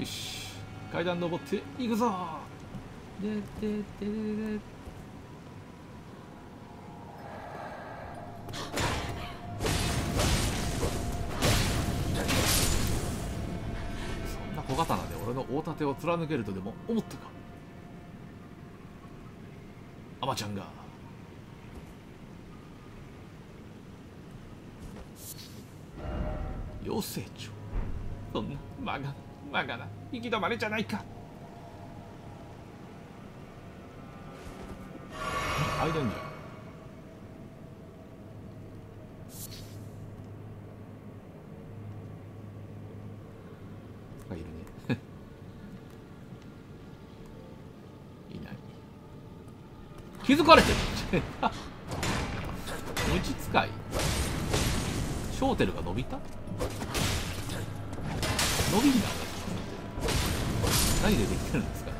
よし、階段登っていくぞ。ででででで、そんな小刀で俺の大盾を貫けるとでも思ったか、アマちゃんが。養成所、そんなバカな行き止まれじゃないか。間にじゃあいるねいない、気づかれてる無知使いショーテルが伸びた伸びんだ。何でできてるんですかね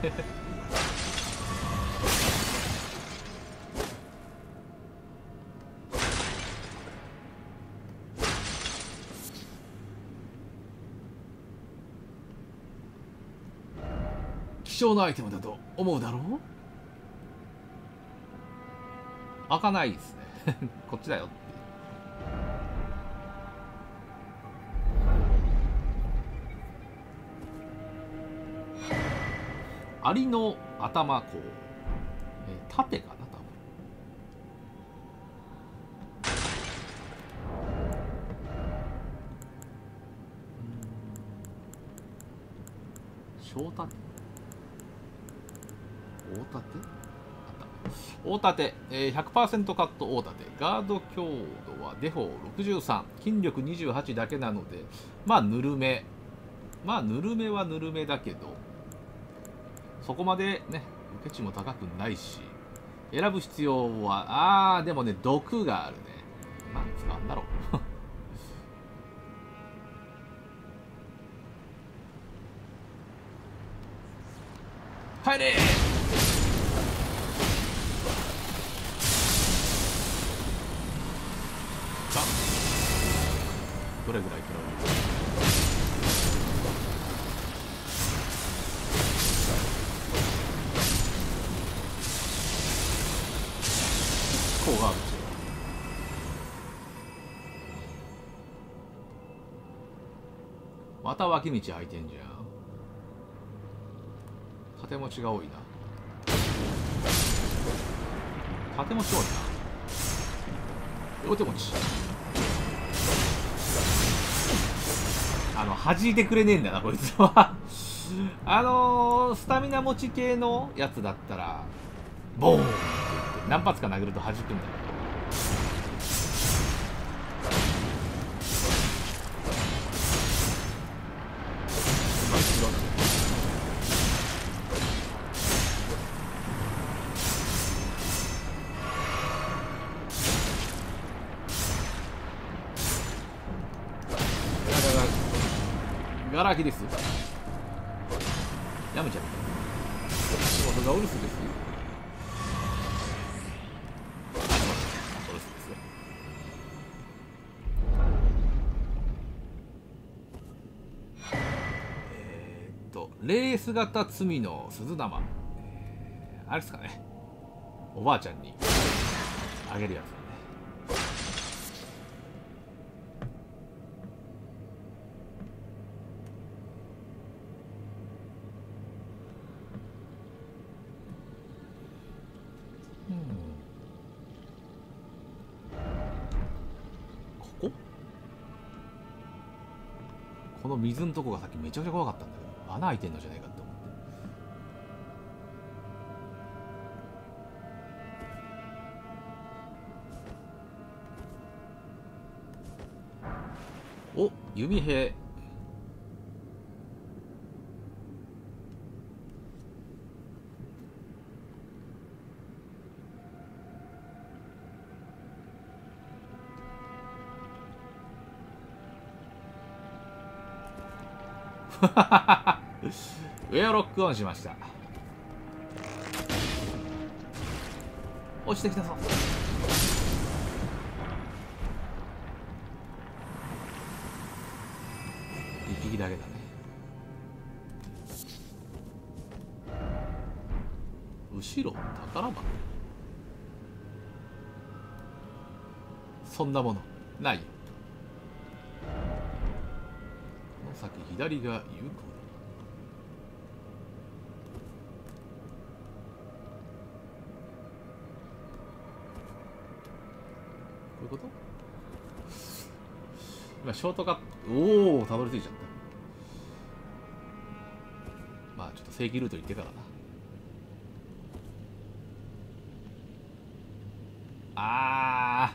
希少なアイテムだと思うだろう。開かないですねこっちだよ。アリの頭こう、縦かな多分。小盾、大盾、大盾、100% カット大盾、ガード強度はデフォ63、筋力28だけなので、まあぬるめ、ぬるめだけど。そこまでね、受け値も高くないし、選ぶ必要は、でもね、毒があるね。なん使うんだろう。入れさあ、どれぐらい食らうのか。また脇道開いてんじゃん。縦持ちが多いな。縦持ち多いな。両手持ち。弾いてくれねえんだな、こいつは。スタミナ持ち系のやつだったら、ボーンって言って何発か殴ると弾くんだよ。ガラ空きです。やめちゃった。仕事がお留守です。お留守ですよ。霊姿罪の鈴玉。あれですかね。おばあちゃんにあげるやつ。水のとこがさっきめちゃくちゃ怖かったんだけど、穴開いてんのじゃないかと思って。お、弓兵。上をロックオンしました。落ちてきたぞ。一匹だけだね。後ろ宝箱、そんなものないよ。この先左が有効だ。こういうこと？今ショートカット、おお、たどり着いちゃった。まあちょっと正規ルート行ってからな。あ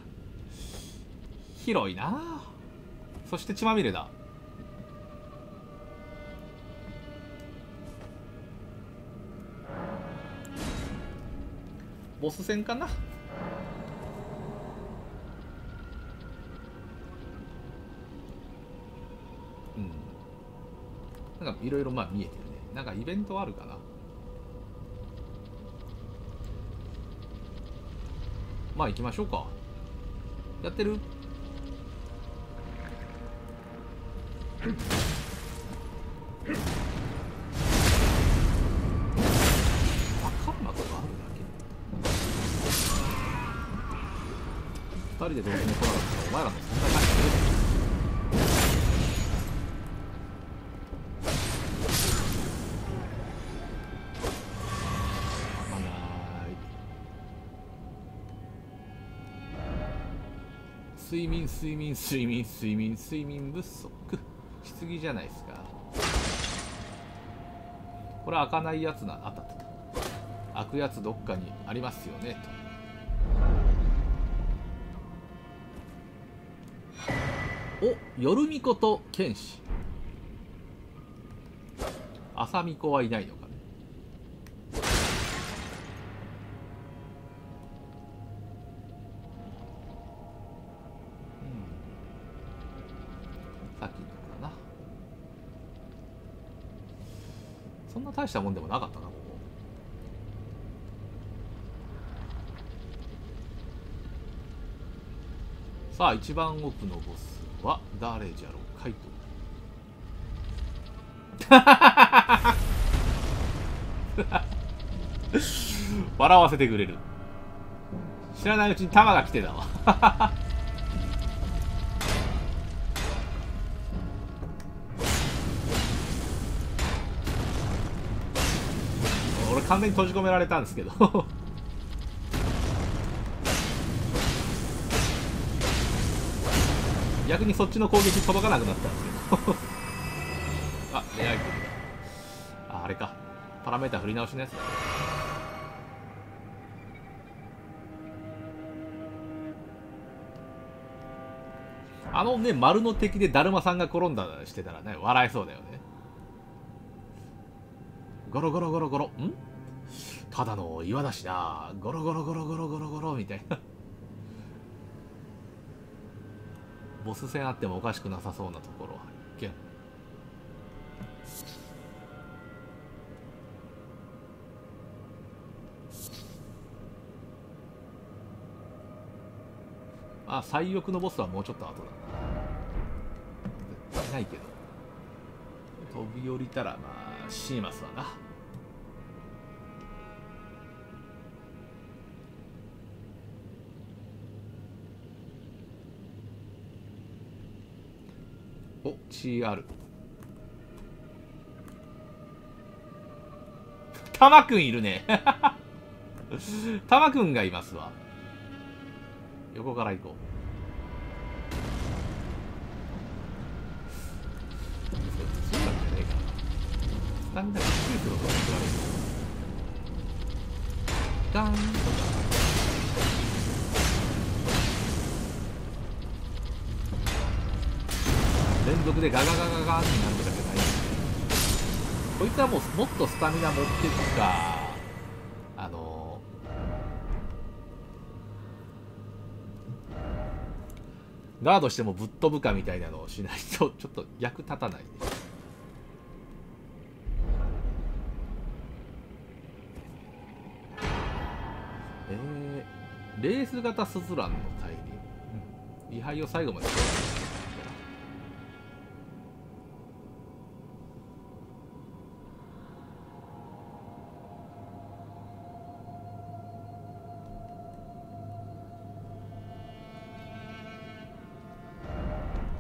ー、広いな。そして血まみれだ。ボス戦かな。うん、なんかいろいろまあ見えてるね。なんかイベントあるかな。まあ行きましょうか。やってる？宝箱があるだけ。二人で同時に来なかったらお前らの存在が消える。睡眠不足。棺じゃないですか。これ開かないやつなあったと。開くやつどっかにありますよねと。お、夜巫女と剣士。朝巫女はいないのか。大したもんでもなかったな、ここ。さあ一番奥のボスは誰じゃろうかいと。笑わせてくれる。知らないうちに弾が来てたわ。完全に閉じ込められたんですけど。逆にそっちの攻撃届かなくなったんですけど。あ、レアアイテムだ。あれか、パラメータ振り直しのやつだ。あのね、丸の敵でだるまさんが転んだしてたらね、笑えそうだよね。ゴロゴロゴロゴロ、ん？ただの岩だしな。ゴロゴロゴロゴロゴロゴロみたいな。ボス戦あってもおかしくなさそうなところ発見。あ、最悪のボスはもうちょっと後だな。絶対ないけど飛び降りたらまあシーマスはな。お、CR タマくんいるね。タマくんがいますわ。横から行こう。そうなんじゃねえかな。スタミナが低いってことは作られる。ガーンとか。連続でガガガガガーってなるだけないんで、こいつはもうもっとスタミナ持っていくか、ガードしてもぶっ飛ぶかみたいなのをしないとちょっと役立たないです。レース型スズランの大輪、うん、位牌を最後まで取る。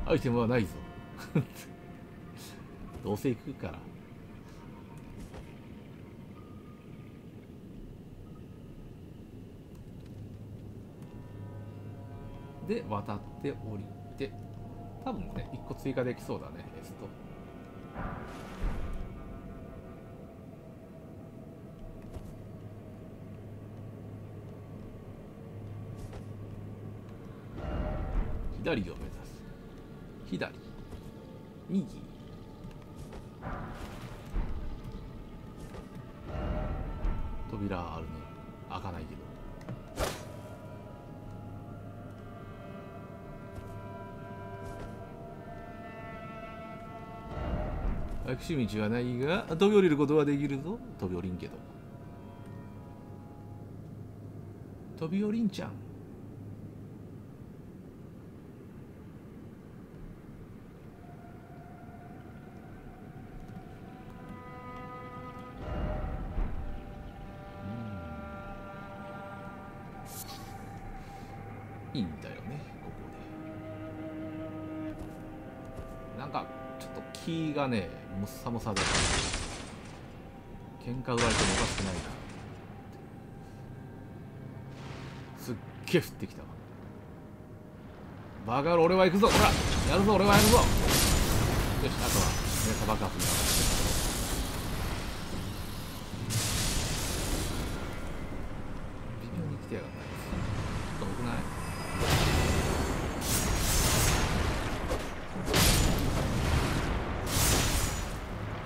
アイテムはないぞどうせ行くから。で、渡って降りて、多分ね、1個追加できそうだね、エスト。左を目指す。左、右。扉あるね。開かないけど。悪しい道はないが、飛び降りることはできるぞ。飛び降りんけど。飛び降りんちゃん。いいんだよね、ここで。なんか、ちょっと気がね、もっさもさだから喧嘩売られてもおかしくないな。すっげえ降ってきたわ。バカ野郎、俺は行くぞ。ほらやるぞ、俺はやるぞ。よし、あとはメタ爆発に微妙に来てやがった。ちょっと多くない？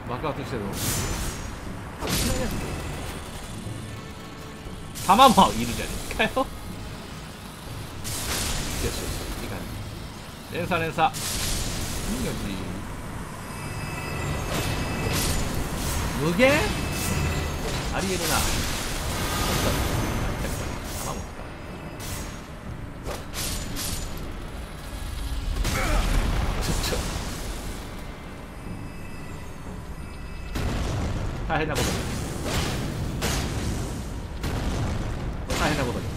爆発してるの。弾もいるじゃねえかよ。よしよし、いい感じ。連鎖連鎖。無限ありえるな。弾も大変なことです。大変なことです。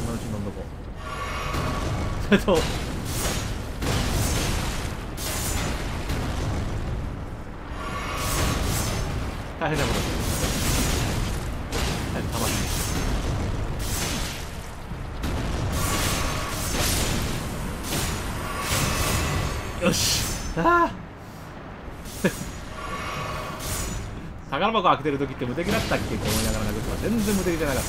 今のうち飲んどこう。大変なことです。早くたまに。よし。ああ。宝箱開けてる時って無敵だったっけって思いながら殴っては全然無敵じゃなかった。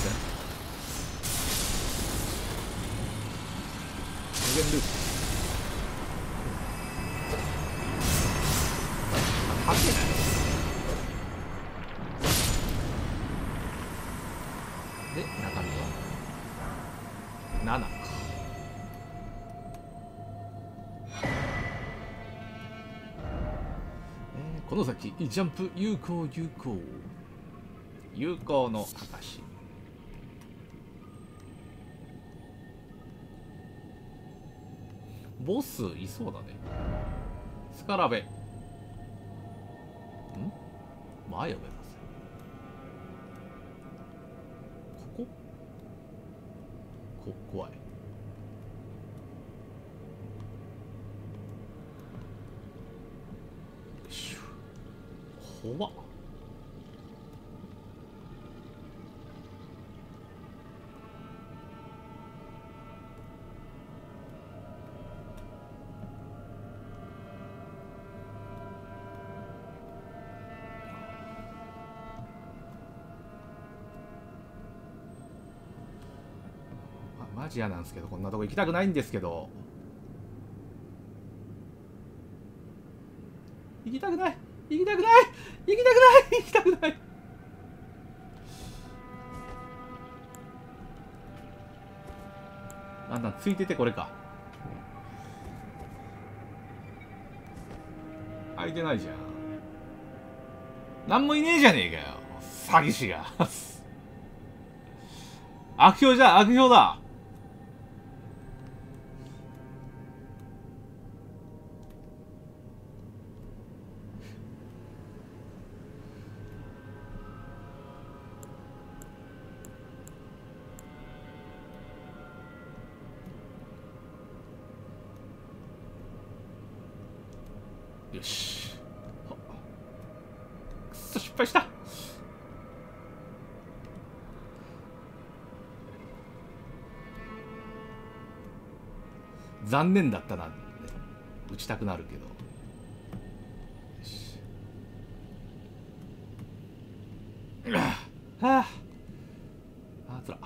無限ループ勝てないで、中身は7か。この先、ジャンプ有効有効有効の証。ボスいそうだね。スカラベん前を目指す。ここ怖い。怖っ。マジ嫌なんですけど、こんなとこ行きたくないんですけど。行きたくない行きたくない行きたくない行きたくない。あんなんついててこれか。開いてないじゃん。なんもいねえじゃねえかよ、詐欺師が悪評じゃ悪評だ。失敗した。残念だったな。打ちたくなるけど。はあ、あつら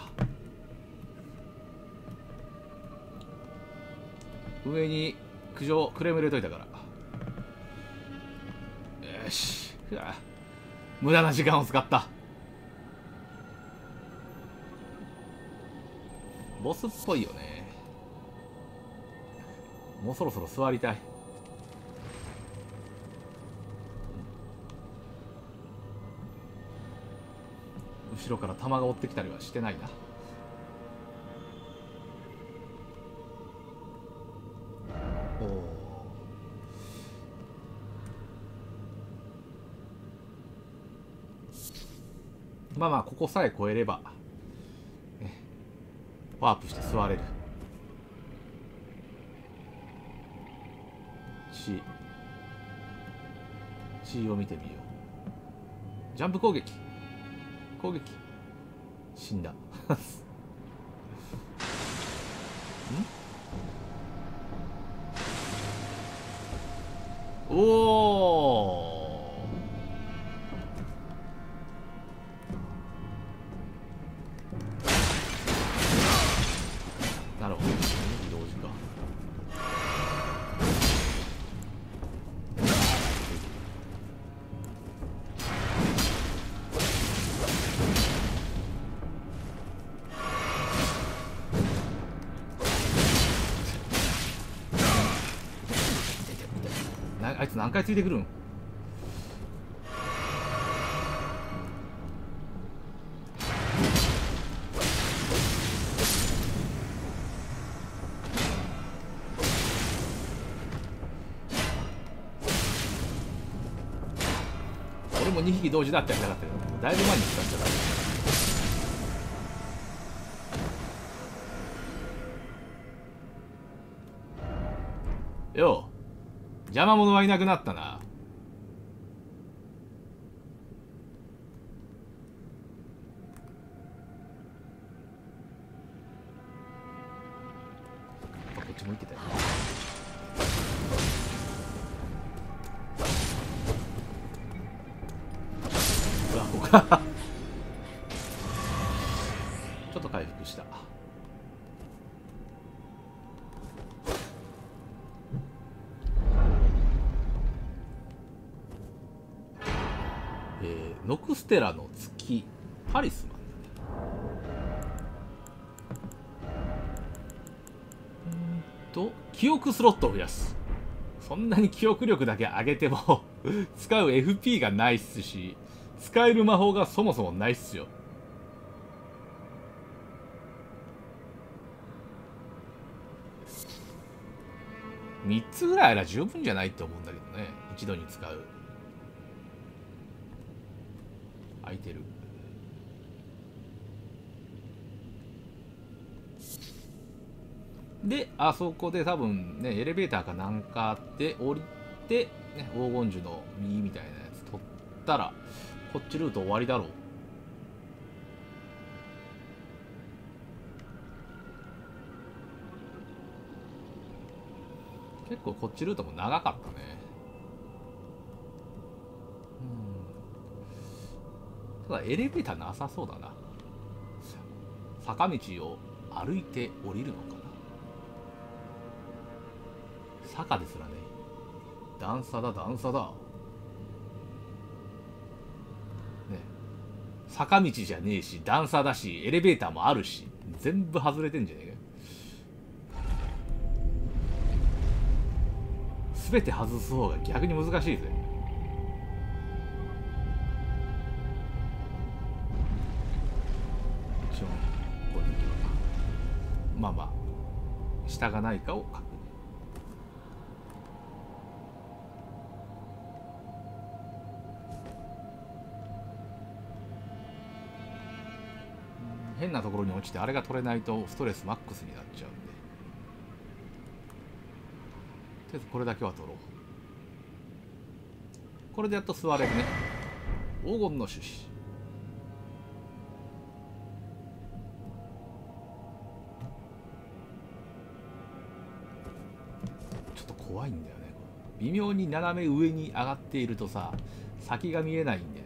上に苦情クレーム入れといたから、よし、無駄な時間を使った。ボスっぽいよね。もうそろそろ座りたい。後ろから弾が追ってきたりはしてないな。おお。まあまあ、ここさえ越えれば、ね、ワープして座れるし、C を見てみよう。ジャンプ攻撃死んだ。ん？おー、なるほど、移動時間。あいつ何回ついてくるん？俺も2匹同時だってやりたかったけど、だいぶ前に使っちゃった。よう、邪魔者はいなくなったな。こっち向いてたよ。うわ、ここか。ちょっと回復した。ノクステラの月、タリスマンだね。記憶スロットを増やす。そんなに記憶力だけ上げても使う FP がないっすし、使える魔法がそもそもないっすよ。3つぐらいなら十分じゃないと思うんだけどね、一度に使う。空いてる。で、あそこで多分ね、エレベーターかなんかあって降りて、ね、黄金樹の右みたいなやつ取ったらこっちルート終わりだろう。結構こっちルートも長かったね。ただエレベーターなさそうだな。坂道を歩いて降りるのかな。坂ですらね。段差だ段差だ。ね、坂道じゃねえし、段差だし、エレベーターもあるし、全部外れてんじゃねえかよ。すべて外す方が逆に難しいぜ。まあまあ、下がないかを確認。変なところに落ちてあれが取れないとストレスマックスになっちゃうんで、とりあえずこれだけは取ろう。これでやっと座れるね。黄金の種子。ちょっと怖いんだよね。微妙に斜め上に上がっているとさ、先が見えないんでね。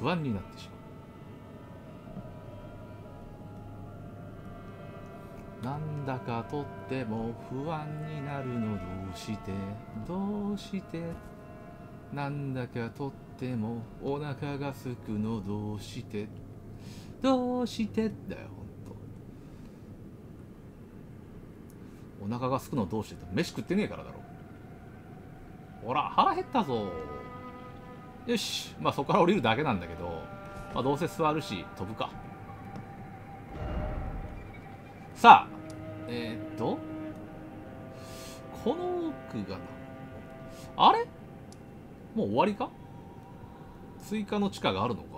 不安になってしまう。なんだかとっても不安になるの、どうしてなんだかとってもお腹がすくの、どうしてだよ、ほんと。お腹がすくのどうしてって飯食ってねえからだろ。ほら腹減ったぞ。よし、まあそこから降りるだけなんだけど、まあ、どうせ座るし飛ぶか。さあ、この奥がな、あれもう終わりか。追加の地下があるのか。